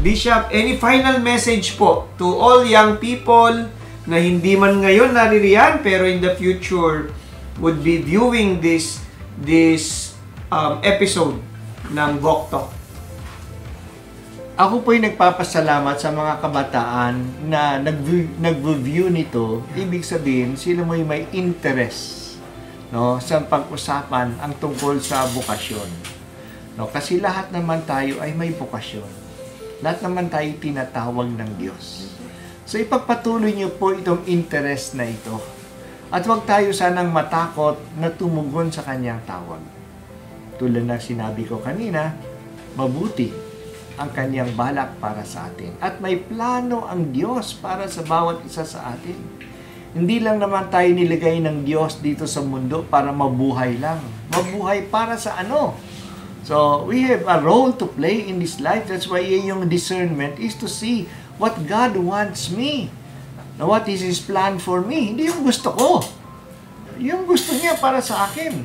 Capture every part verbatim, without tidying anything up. Bishop, any final message po to all young people na hindi man ngayon naririyan pero in the future would be viewing this this um, episode ng VocTok? Ako po'y nagpapasalamat sa mga kabataan na nag-review nito. Ibig sabihin, sila mo'y may interest, no, sa pag-usapan ang tungkol sa bokasyon. No, kasi lahat naman tayo ay may bokasyon. Lahat naman tayo tinatawag ng Diyos. So ipagpatuloy niyo po itong interest na ito. At huwag tayo sanang matakot na tumugon sa kanyang tawag. Tulad ng sinabi ko kanina, mabuti ang kanyang balak para sa atin. At may plano ang Diyos para sa bawat isa sa atin. Hindi lang naman tayo nilagay ng Diyos dito sa mundo para mabuhay lang. Mabuhay para sa ano? So, we have a role to play in this life. That's why yung discernment is to see what God wants me. Now, what is His plan for me? Hindi yung gusto ko. Yung gusto niya para sa akin.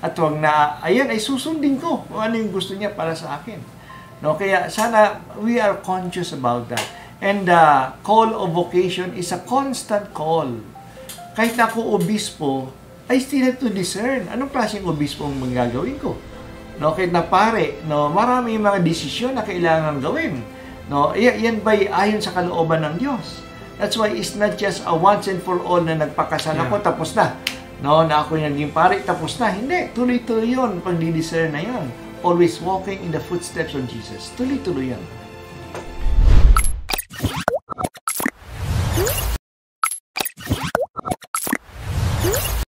At huwag na, ayan, ay susundin ko kung ano yung gusto niya para sa akin. No, kaya sana we are conscious about that. And the uh, call of vocation is a constant call. Kahit ako obispo, I still have to discern. Anong klaseng obispo ang magagawin ko? No, kahit na pare, no, marami mga desisyon na kailangan gawin. No, yan ba'y ayon sa kalooban ng Diyos? That's why it's not just a once and for all na nagpakasal ako, yeah, tapos na. No, na ako yung naging pare, tapos na. Hindi, tuloy-tuloy yun, pagdi-discern na yun. Always walking in the footsteps of Jesus. Tuloy-tuloy yan.